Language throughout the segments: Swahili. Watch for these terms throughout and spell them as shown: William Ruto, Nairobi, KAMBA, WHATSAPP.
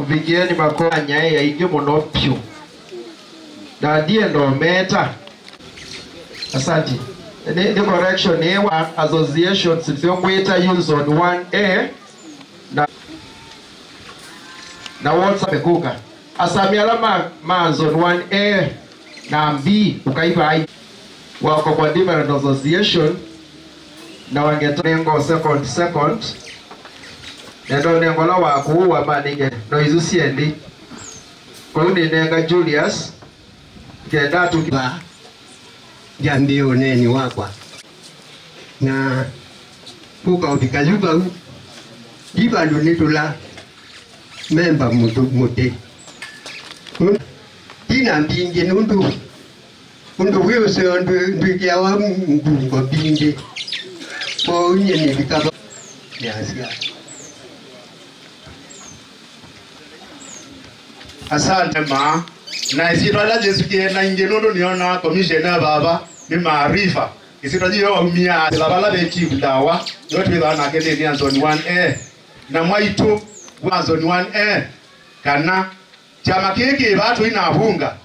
Uvigieni makonya ya ige monopio. Dadie ndo meta. Asante. The correction here was association system waiter used on 1A. Na WhatsApp kuka. Asamiala ma zone 1A na B ukaiba I. Wako kwa different association. Na wangetongo second. Ndio nengola waku wa maninge no izusi endi kuni nenga Julius kenda tukiba jambi oneni wakwa na puka utikajuba u jiba ndonitula memba mutu mute dina mbinge nundu nundu wese ndu kiawa ndu ngobinge po nyeni bikaba yasia. Asante ma, na isitwala jesuke na ingelondo niona commissioner baba ni maarifa. Isitwaji yo mia la bala de kibdawa, yote bila na kende ni zone 1A. Na mwaito wa zone 1A kana chama kiki batu inahunga.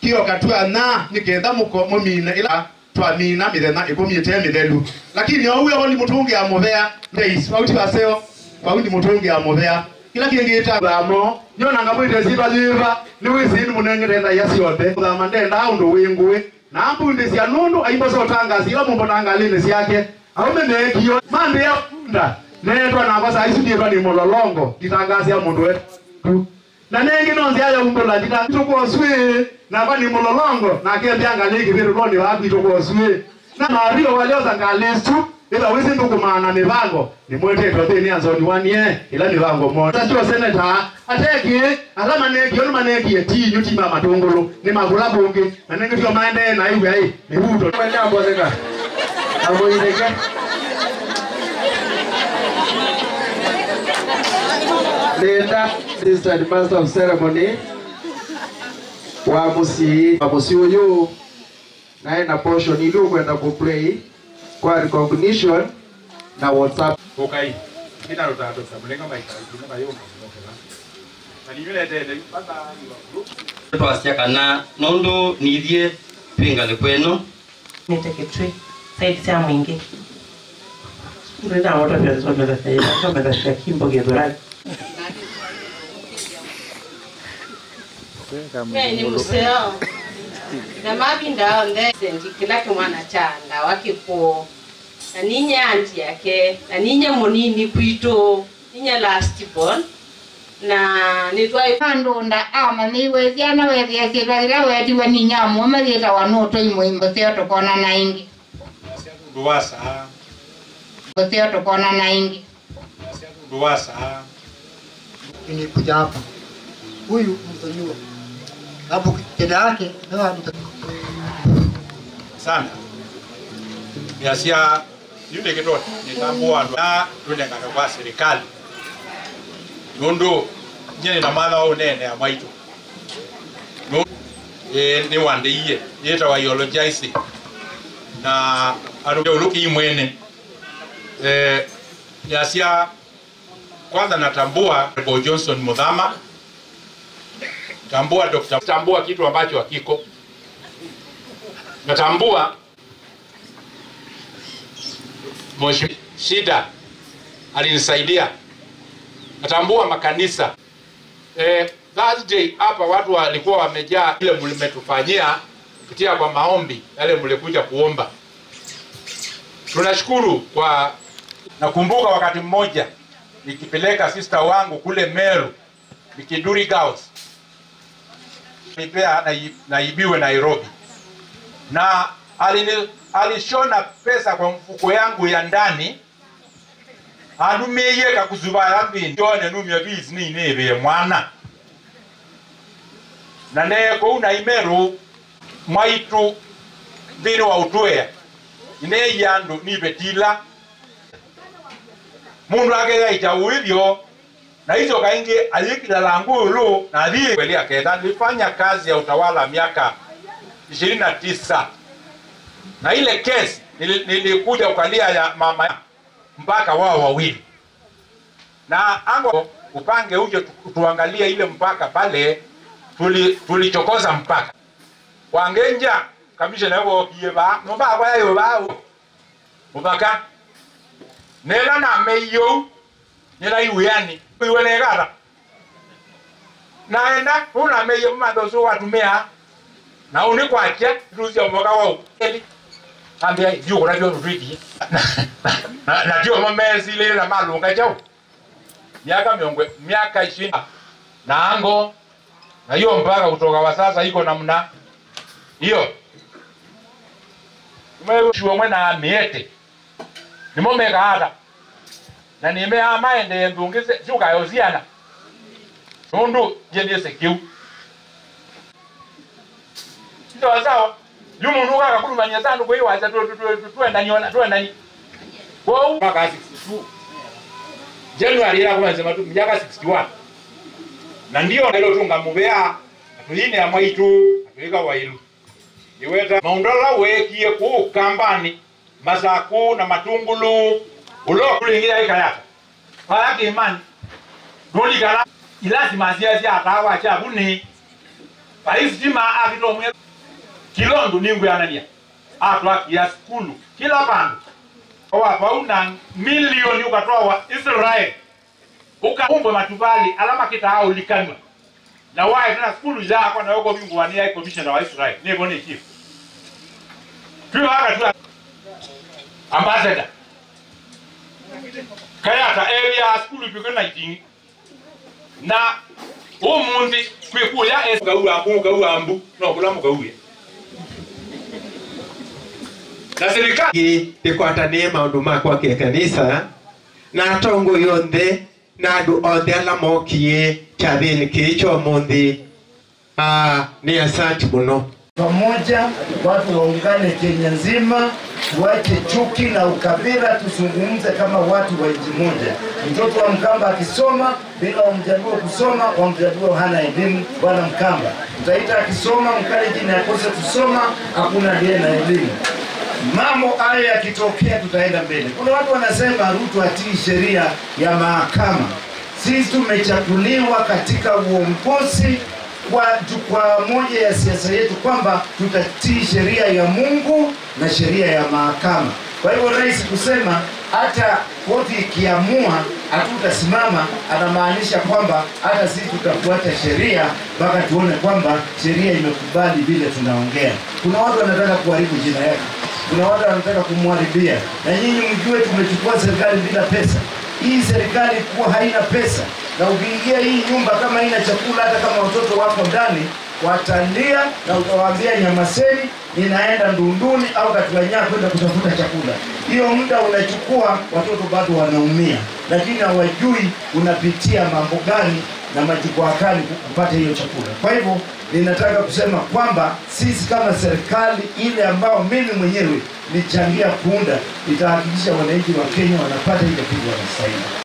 Kio katua na nikenda mukomo mina ila twamina midena ikomite midelu. Lakini huyo ni mutungi amobea, please wauti baseo, wauti mutungi amobea. Kila kingeita bamo nyona ngabwita zibaziva niwizini munengerenda yasiyote zamandenda undu wingwe nambunde sia nundu aibaso tangazi la mumbo nangaline siyake aume ngiyo mande ya funda netwa nabasa isidiywa ni mololongo ditangazi ya mundu wetu na nengi nonzi aya umbo la ditangazi tukoswe nabani mololongo nakendanga ligi biruloni wapi tukoswe na mario walioza ngalesu. Ila wezi ndugu maana mivango ni mwete kote ni anzo niwanie ila mivango mwete tatuwa seneta ateki alama neki oluma neki eti yuti mama tongolo ni magula bunge na nengi tiyo maende na iwe hai ni huto mwende ambo zeka ambo ideke later sister and master of ceremony wamusi uyu na ena portion ilu kwenda kuplay kwa recognition na WhatsApp. Okay. Kina rotato sabulenga maika kina bayo mokela. Alinyule dede pata group. Pasia kana nondo nidie pinga lekweno. Niteke tree. Said sia mwingi. Ndina watu pia zobeda sayi. Zobeda shakimbo gedura. Kwa ni museo. Na mabinda onde ndikila kumana chanda wakiko na ninya anti yake na ninya monini kuito ninya last born na nitwa ipando nda ama niwezi ana wezi yesira wezi waninya moma leta wanoto imwimbo sio tokona na ingi duwasa sio tokona na ingi duwasa ni kuja hapa huyu mtonyuo hapo kedake ndio sana biashia yule kidogo nitambua na tulenga kwa serikali nondo nyene na mala au nene ya maito no ni wande yeye yeta wa yologize na arudia uruki mwene biashia kwanza natambua Bo Johnson Mudhama. Tambua Dr. Tambua kitu ambacho hakiko. Natambua Mheshimiwa Shida alinisaidia. Natambua makanisa. Thursday hapa watu walikuwa wamejaa ile mlimetufanyia kupitia kwa maombi yale mlikuja kuomba. Tunashukuru kwa nakumbuka wakati mmoja nikipeleka sister wangu kule Meru Nikiduri Girls. Nipea na ibiwe Nairobi na alishona pesa kwa mfuko yangu ya ndani anumeye kakuzubara mbi njone numi ya vizi ni nebe mwana na neko una imeru maitu vino autoe ine yandu ni betila mundu akega itawilio na hizo kaingi alikila langulu na hii kweli akeda nilifanya kazi ya utawala miaka 29 na ile kesi nilikuja ukalia ya mama mpaka wao wawili na ango upange uje tuangalia ile mpaka pale tulichokoza mpaka wangenja kamisha nayo kieba no ba kwa yo bawo mpaka nela na meyo nela iwiani iwele gara naenda una meyo madozo watumea na uni kwa kia turuzi mpaka wao eli ambia yuko na jono ridi na dio mamezi ile na malunga jao miaka miongwe miaka 20 na ango na hiyo mpaka kutoka wa sasa iko namna hiyo mmechuo mwana miete ni momeka hata na nimea maende ndungise shuka yoziana tundu jende sekiu ndio wazao yumu nduka akakulumanya sana kwa hiyo wacha tuenda niona tuenda ni kwa mpaka 62 January ya kwanza mtu miaka 61 na ndio ndilo tunga mubea tuline ya maitu atulika wailu iweta maundola wekie ku kambani mazaku na matungulu ulokulingia ikayaka walaki imani doni kala lazima ziazi atawa cha kuni paisima avinomwe kilondo ningu yanania atwa ya skulu kila bandu kwa fauna milioni ukatoa wa Israel ukaomba matubali alama kita au likanwa na wae tuna skulu zako na huko bingu wania iko commissioner wa Israel nebo ni chief tu haka tu ambassador kaya ta area skulu piko na jingi na umundi kwikuya esugaura mbuga ambu no kulamu kauya na serikali ikwatanie maundu makwa ke kanisa na atongo yonde na andu othe ala mokie chathini kicho mundi ni asante muno pamoja watu waungane Kenya nzima tuache chuki na ukabila tusungumze kama watu wa nchi moja mtoto wa Mkamba akisoma bila Mjaluo kusoma kwa Mjaluo hana elimu wala Mkamba tutaita akisoma Mkamba jina akose kusoma hakuna yeye na elimu mambo haya yakitokea tutaenda mbele. Kuna watu wanasema Ruto hatii sheria ya mahakama. Sisi tumechaguliwa katika uongozi kwa moja ya siasa yetu kwamba tutatii sheria ya Mungu na sheria ya mahakama. Kwa hivyo rais kusema hata koti ikiamua hatutasimama anamaanisha kwamba hata sisi tutafuata sheria mpaka tuone kwamba sheria imekubali vile tunaongea. Kuna watu wanataka kuharibu jina yake. Kuna watu wanataka kumharibia. Na nyinyi mjue tumechukua serikali bila pesa. Hii serikali kwa haina pesa. Na ukiingia hii nyumba kama haina chakula hata kama watoto wako ndani watalia na utawaambia nyamaseni ninaenda Ndunduni au Katuanya kwenda kutafuta chakula. Hiyo muda unachukua watoto bado wanaumia. Lakini hawajui unapitia mambo gani na majukumu kali kupata hiyo chakula. Kwa hivyo ninataka kusema kwamba sisi kama serikali ile ambayo mimi mwenyewe nichangia kuunda itahakikisha wananchi wa Kenya wanapata ile pigo la msaada.